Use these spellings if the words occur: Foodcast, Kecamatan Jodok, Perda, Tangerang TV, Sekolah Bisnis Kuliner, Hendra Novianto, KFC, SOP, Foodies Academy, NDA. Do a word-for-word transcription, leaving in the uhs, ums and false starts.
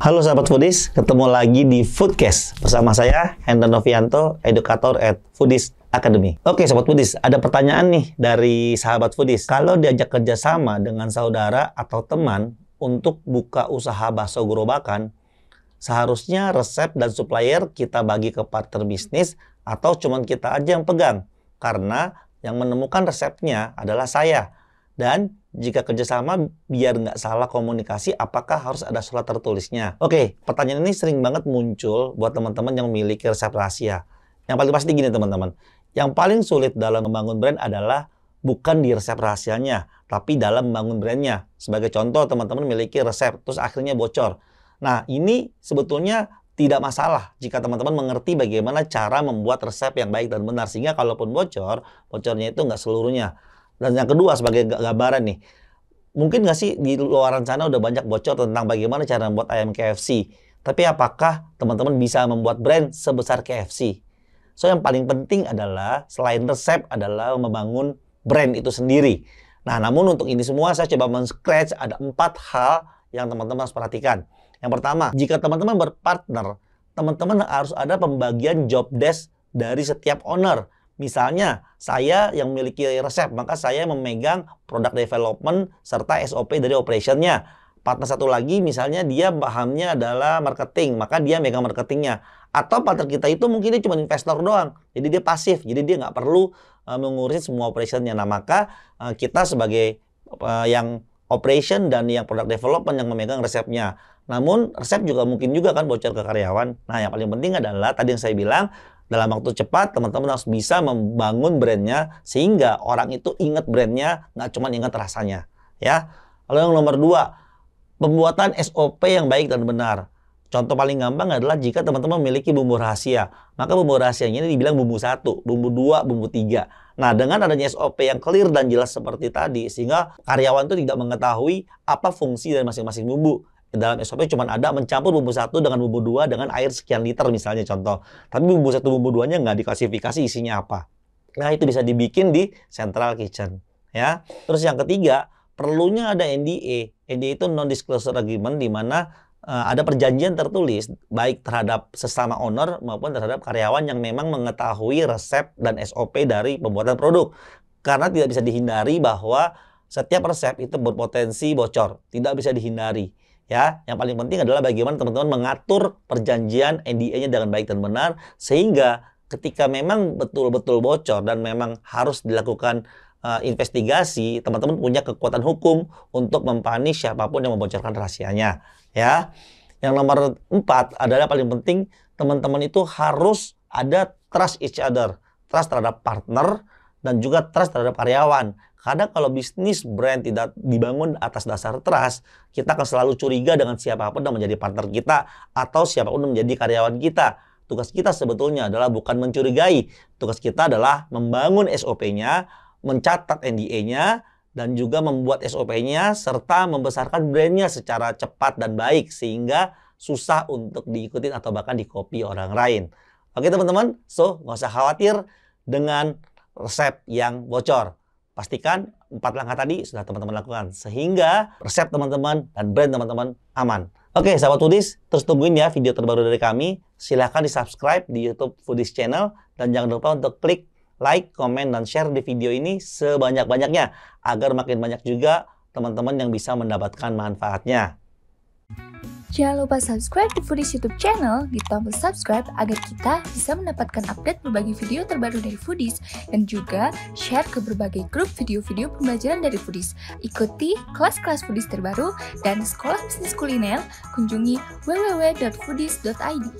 Halo sahabat Foodies, ketemu lagi di Foodcast bersama saya Hendra Novianto, edukator at Foodies Academy. Oke sahabat Foodies, ada pertanyaan nih dari sahabat Foodies. Kalau diajak kerjasama dengan saudara atau teman untuk buka usaha bakso gerobakan, seharusnya resep dan supplier kita bagi ke partner bisnis atau cuman kita aja yang pegang? Karena yang menemukan resepnya adalah saya. Dan jika kerjasama, biar nggak salah komunikasi, apakah harus ada surat tertulisnya? Oke, pertanyaan ini sering banget muncul buat teman-teman yang memiliki resep rahasia. Yang paling pasti gini teman-teman, yang paling sulit dalam membangun brand adalah bukan di resep rahasianya, tapi dalam membangun brandnya. Sebagai contoh, teman-teman memiliki resep, terus akhirnya bocor. Nah, ini sebetulnya tidak masalah jika teman-teman mengerti bagaimana cara membuat resep yang baik dan benar. Sehingga kalaupun bocor, bocornya itu nggak seluruhnya. Dan yang kedua sebagai gambaran nih, mungkin nggak sih di luaran sana udah banyak bocor tentang bagaimana cara membuat ayam K F C. Tapi apakah teman-teman bisa membuat brand sebesar K F C? So yang paling penting adalah selain resep adalah membangun brand itu sendiri. Nah namun untuk ini semua saya coba men-scratch ada empat hal yang teman-teman harus perhatikan. Yang pertama, jika teman-teman berpartner, teman-teman harus ada pembagian job desk dari setiap owner. Misalnya, saya yang memiliki resep, maka saya memegang product development serta S O P dari operationnya. Partner satu lagi, misalnya dia pahamnya adalah marketing, maka dia megang marketingnya. Atau partner kita itu mungkin dia cuma investor doang, jadi dia pasif, jadi dia nggak perlu uh, mengurusin semua operationnya. Nah, maka uh, kita sebagai uh, yang operation dan yang product development yang memegang resepnya. Namun, resep juga mungkin juga kan bocor ke karyawan. Nah, yang paling penting adalah, tadi yang saya bilang, dalam waktu cepat, teman-teman harus bisa membangun brandnya sehingga orang itu ingat brandnya, nggak cuma ingat rasanya. Ya. Lalu yang nomor dua, pembuatan S O P yang baik dan benar. Contoh paling gampang adalah jika teman-teman memiliki bumbu rahasia. Maka bumbu rahasianya ini dibilang bumbu satu, bumbu dua, bumbu tiga. Nah, dengan adanya S O P yang clear dan jelas seperti tadi, sehingga karyawan itu tidak mengetahui apa fungsi dari masing-masing bumbu. Dalam S O P cuma ada mencampur bumbu satu dengan bumbu dua dengan air sekian liter misalnya contoh. Tapi bumbu satu bumbu duanya nggak diklasifikasi isinya apa. Nah itu bisa dibikin di central kitchen. Ya. Terus yang ketiga, perlunya ada N D A. N D A itu non-disclosure agreement di mana uh, ada perjanjian tertulis baik terhadap sesama owner maupun terhadap karyawan yang memang mengetahui resep dan S O P dari pembuatan produk. Karena tidak bisa dihindari bahwa setiap resep itu berpotensi bocor. Tidak bisa dihindari. Ya, yang paling penting adalah bagaimana teman-teman mengatur perjanjian N D A-nya dengan baik dan benar sehingga ketika memang betul-betul bocor dan memang harus dilakukan uh, investigasi, teman-teman punya kekuatan hukum untuk mempunish siapapun yang membocorkan rahasianya. Ya, yang nomor empat adalah paling penting teman-teman itu harus ada trust each other, trust terhadap partner dan juga trust terhadap karyawan. Karena kalau bisnis brand tidak dibangun atas dasar trust, kita akan selalu curiga dengan siapapun yang menjadi partner kita atau siapapun yang menjadi karyawan kita. Tugas kita sebetulnya adalah bukan mencurigai. Tugas kita adalah membangun S O P-nya, mencatat N D A-nya, dan juga membuat S O P-nya serta membesarkan brand-nya secara cepat dan baik sehingga susah untuk diikutin atau bahkan dikopi orang lain. Oke teman-teman, so nggak usah khawatir dengan resep yang bocor. Pastikan empat langkah tadi sudah teman-teman lakukan sehingga resep teman-teman dan brand teman-teman aman. Oke sahabat Foodies, terus tungguin ya video terbaru dari kami. Silahkan di subscribe di YouTube Foodies Channel dan jangan lupa untuk klik like, komen, dan share di video ini sebanyak-banyaknya agar makin banyak juga teman-teman yang bisa mendapatkan manfaatnya. Jangan lupa subscribe di Foodies YouTube channel di tombol subscribe agar kita bisa mendapatkan update berbagai video terbaru dari Foodies dan juga share ke berbagai grup video-video pembelajaran dari Foodies. Ikuti kelas-kelas Foodies terbaru dan sekolah bisnis kuliner, kunjungi w w w titik foodies titik i d.